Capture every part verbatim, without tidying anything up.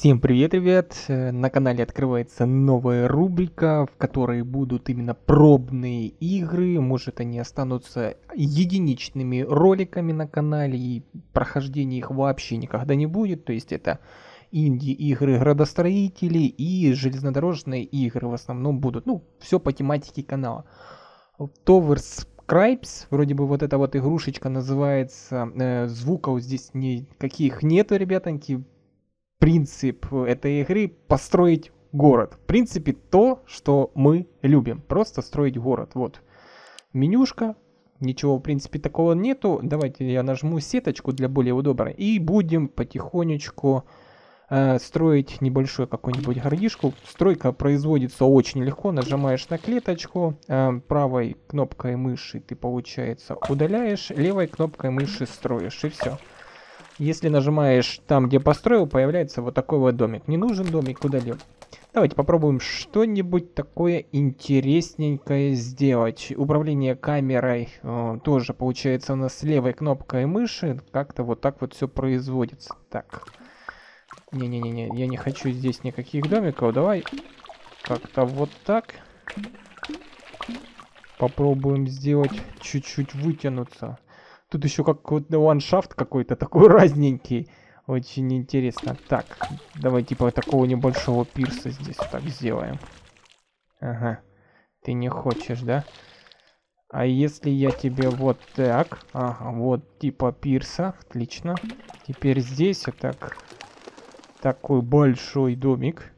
Всем привет, ребят! На канале открывается новая рубрика, в которой будут именно пробные игры. Может, они останутся единичными роликами на канале, и прохождения их вообще никогда не будет. То есть это инди-игры градостроителей и железнодорожные игры в основном будут. Ну, все по тематике канала. Townscaper, вроде бы вот эта вот игрушечка называется. Звуков здесь никаких нету, ребятоньки. Принцип этой игры — построить город. В принципе, то, что мы любим. Просто строить город. Вот менюшка. Ничего, в принципе, такого нету. Давайте я нажму сеточку для более удобства. И будем потихонечку э, строить небольшой какой-нибудь городишку. Стройка производится очень легко. Нажимаешь на клеточку. Э, правой кнопкой мыши ты, получается, удаляешь. Левой кнопкой мыши строишь. И все. Если нажимаешь там, где построил, появляется вот такой вот домик. Не нужен домик, удалил. Давайте попробуем что-нибудь такое интересненькое сделать. Управление камерой э, тоже получается у нас с левой кнопкой мыши. Как-то вот так вот все производится. Так. Не-не-не, я не хочу здесь никаких домиков. Давай как-то вот так. Попробуем сделать чуть-чуть вытянуться. Тут еще какой-то ландшафт какой-то такой разненький. Очень интересно. Так, давай типа такого небольшого пирса здесь так сделаем. Ага. Ты не хочешь, да? А если я тебе вот так... Ага, вот типа пирса. Отлично. Теперь здесь вот так... Такой большой домик.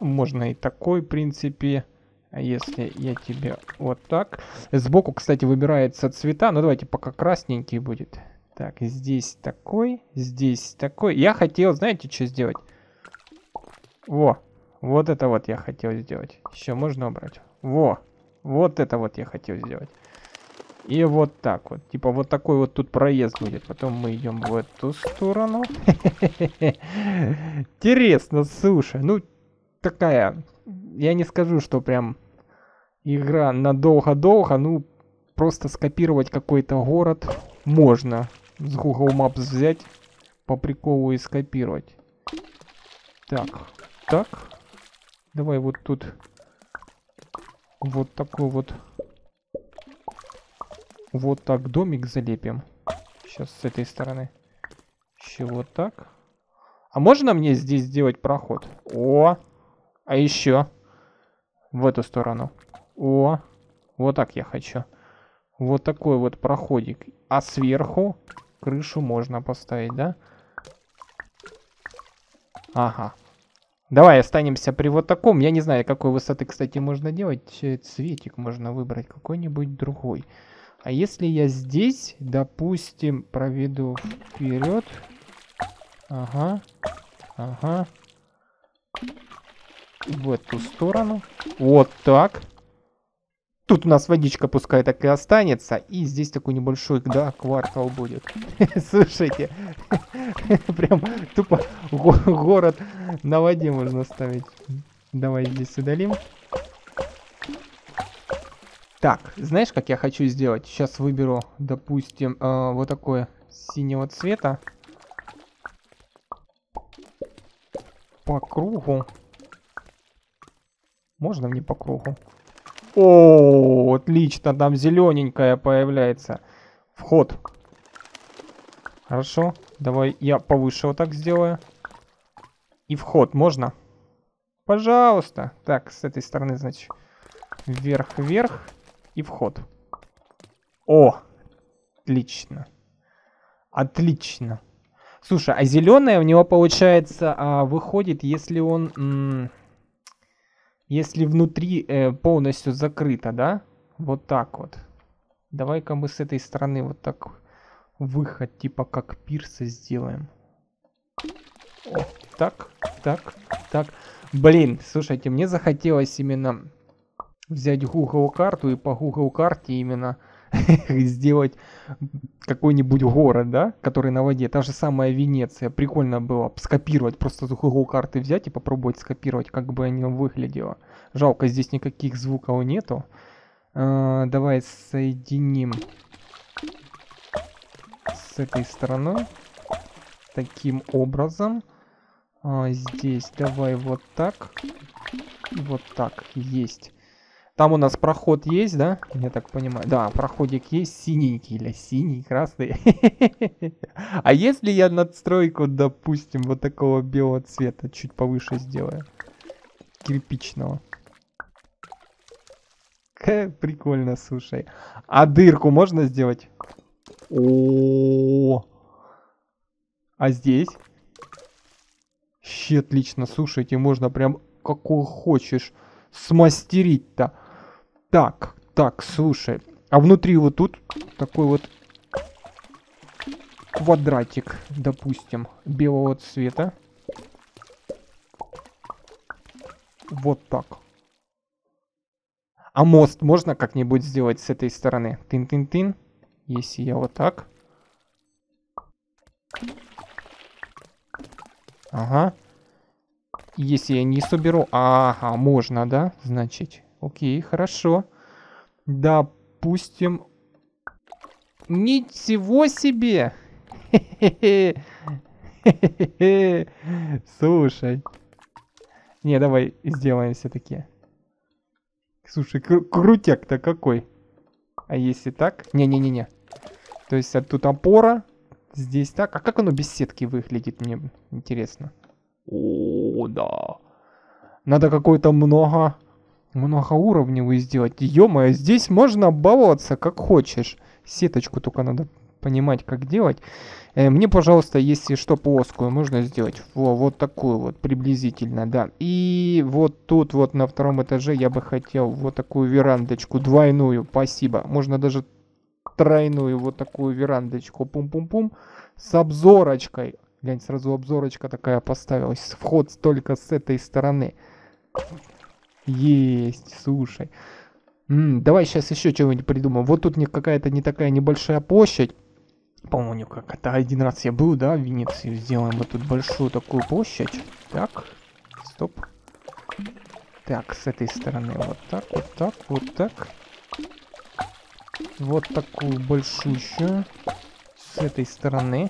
Можно и такой, в принципе... Если я тебе вот так. Сбоку, кстати, выбирается цвета. Ну, давайте пока красненький будет. Так, здесь такой, здесь такой. Я хотел, знаете, что сделать? Во, вот это вот я хотел сделать. Еще можно убрать. Во, вот это вот я хотел сделать. И вот так вот. Типа вот такой вот тут проезд будет. Потом мы идем в эту сторону. Интересно, слушай. Ну, такая... Я не скажу, что прям... Игра надолго-долго, ну, просто скопировать какой-то город можно. С Google Maps взять, по приколу и скопировать. Так, так. Давай вот тут. Вот такой вот. Вот так домик залепим. Сейчас с этой стороны. Еще вот так. А можно мне здесь сделать проход? О! А еще... В эту сторону. О, вот так я хочу. Вот такой вот проходик. А сверху крышу можно поставить, да? Ага. Давай останемся при вот таком. Я не знаю, какой высоты, кстати, можно делать. Цветик можно выбрать какой-нибудь другой. А если я здесь, допустим, проведу вперед. Ага. Ага. В эту сторону. Вот так. Тут у нас водичка пускай так и останется. И здесь такой небольшой, да, квартал будет. Слушайте. Прям тупо город на воде можно ставить. Давай здесь удалим. Так, знаешь, как я хочу сделать? Сейчас выберу, допустим, э, вот такое синего цвета. По кругу. Можно мне по кругу? О, отлично, там зелененькая появляется. Вход. Хорошо, давай я повыше вот так сделаю. И вход можно? Пожалуйста. Так, с этой стороны, значит, вверх-вверх и вход. О, отлично. Отлично. Слушай, а зеленая у него, получается, а, выходит, если он... Если внутри э, полностью закрыто, да? Вот так вот. Давай-ка мы с этой стороны вот так выход, типа как пирса, сделаем. О, так, так, так. Блин, слушайте, мне захотелось именно взять Google карту и по Google карте именно сделать какой-нибудь город, да? Который на воде. Та же самая Венеция. Прикольно было скопировать. Просто с Google карты взять и попробовать скопировать, как бы оно выглядело. Жалко, здесь никаких звуков нету. А, давай соединим с этой стороной. таким образом. А, здесь давай вот так. И вот так. Есть. Там у нас проход есть, да? Я так понимаю. Да, проходик есть. Синенький или синий, красный. А если я надстройку, допустим, вот такого белого цвета чуть повыше сделаю? Кирпичного. Прикольно, слушай. А дырку можно сделать? О-о-о. А здесь? Щит, отлично, слушайте, можно прям какую хочешь смастерить-то. Так, так, слушай. А внутри вот тут такой вот квадратик, допустим, белого цвета. Вот так. А мост можно как-нибудь сделать с этой стороны? Тын-тын-тын. Если я вот так. Ага. Если я не соберу... Ага, можно, да? Значит, окей, хорошо. Допустим... Ничего себе! Хе-хе-хе! Слушай. Не, давай сделаем все-таки... Слушай, кру- крутяк-то какой. А если так? Не-не-не-не. То есть, а тут опора. Здесь так. А как оно без сетки выглядит, мне интересно. О, да. Надо какое-то много... многоуровневый сделать. Ё-моё, здесь можно баловаться как хочешь. Сеточку только надо понимать, как делать. Э, мне, пожалуйста, если что, плоскую можно сделать. Во, вот такую вот, приблизительно, да. И вот тут вот на втором этаже я бы хотел вот такую верандочку, двойную, спасибо. Можно даже тройную вот такую верандочку, пум-пум-пум, с обзорочкой. Глянь, сразу обзорочка такая поставилась. Вход только с этой стороны. Есть, слушай. М-м, давай сейчас еще чего-нибудь придумаем. Вот тут какая-то не такая небольшая площадь. Помню, как это один раз я был, да, в Венеции. Сделаем вот тут большую такую площадь. Так, стоп. Так, с этой стороны вот так, вот так, вот так. Вот такую большущую. С этой стороны.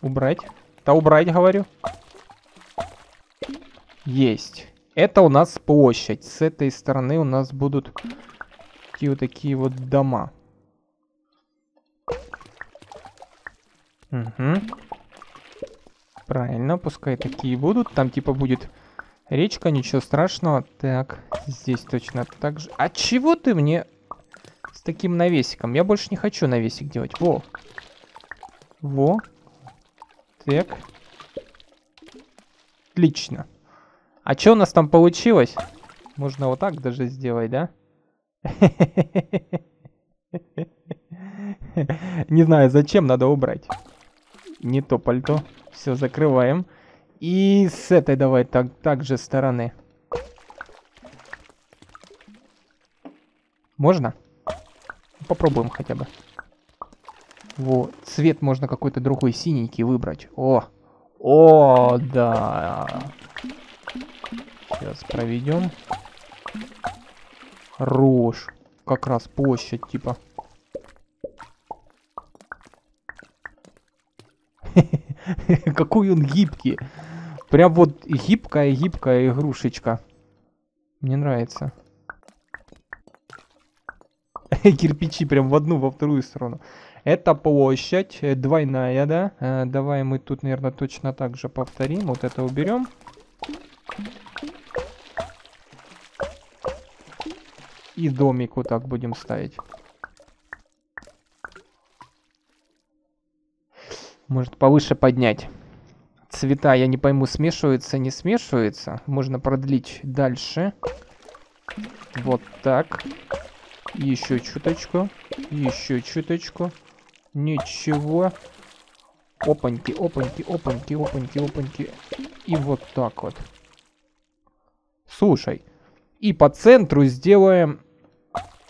Убрать. Да убрать, говорю. Есть. Это у нас площадь. С этой стороны у нас будут такие вот такие вот дома. Угу. Правильно, пускай такие будут. Там типа будет речка, ничего страшного. Так, здесь точно так же. А чего ты мне с таким навесиком? Я больше не хочу навесик делать. Во. Во. Так. Отлично. А что у нас там получилось? Можно вот так даже сделать, да? Не знаю, зачем, надо убрать. Не то пальто. Все, закрываем. И с этой давай так, так же стороны. Можно? Попробуем хотя бы. Вот. Цвет можно какой-то другой, синенький, выбрать. О! О, да! Сейчас проведем. Хорош. Как раз площадь, типа. Какой он гибкий. Прям вот гибкая-гибкая игрушечка. Мне нравится. Кирпичи прям в одну, во вторую сторону. Это площадь двойная, да? Э, давай мы тут, наверное, точно так же повторим. Вот это уберем. И домик вот так будем ставить. Может повыше поднять. Цвета, я не пойму, смешиваются, не смешиваются. Можно продлить дальше. Вот так. Еще чуточку. Еще чуточку. Ничего. Опаньки, опаньки, опаньки, опаньки, опаньки. И вот так вот. Слушай. И по центру сделаем...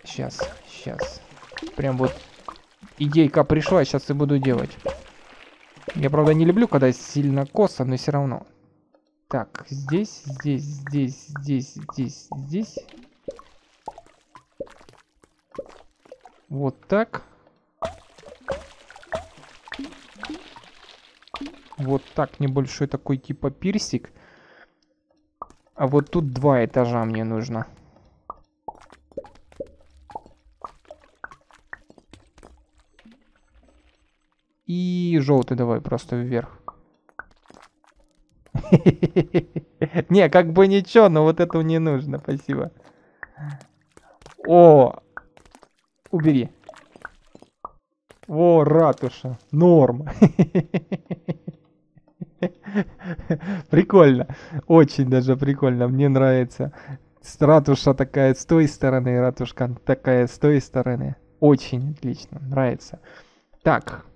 Сейчас, сейчас. Прям вот идейка пришла, сейчас и буду делать. Я, правда, не люблю, когда сильно косо, но все равно. Так, здесь, здесь, здесь, здесь, здесь, здесь. Вот так. Вот так небольшой такой типа пирсик. А вот тут два этажа мне нужно. И желтый давай просто вверх. Не, как бы ничего, но вот этого не нужно, спасибо. О, убери. О, ратуша, норм. Прикольно, очень даже прикольно, мне нравится. Ратуша такая с той стороны, ратушка такая с той стороны. Очень отлично, нравится. Так,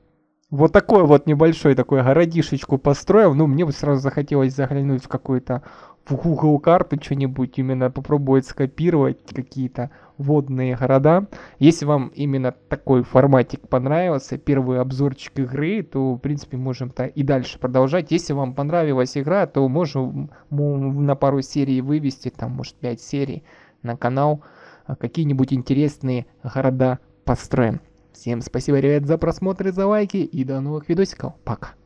вот такой вот небольшой такой городишечку построил. Ну, мне бы сразу захотелось заглянуть в какую-то в Google карты что-нибудь, именно попробовать скопировать какие-то водные города. Если вам именно такой форматик понравился, первый обзорчик игры, то, в принципе, можем-то и дальше продолжать. Если вам понравилась игра, то можем на пару серий вывести, там, может, пять серий на канал, какие-нибудь интересные города построим. Всем спасибо, ребят, за просмотр и за лайки, и до новых видосиков. Пока!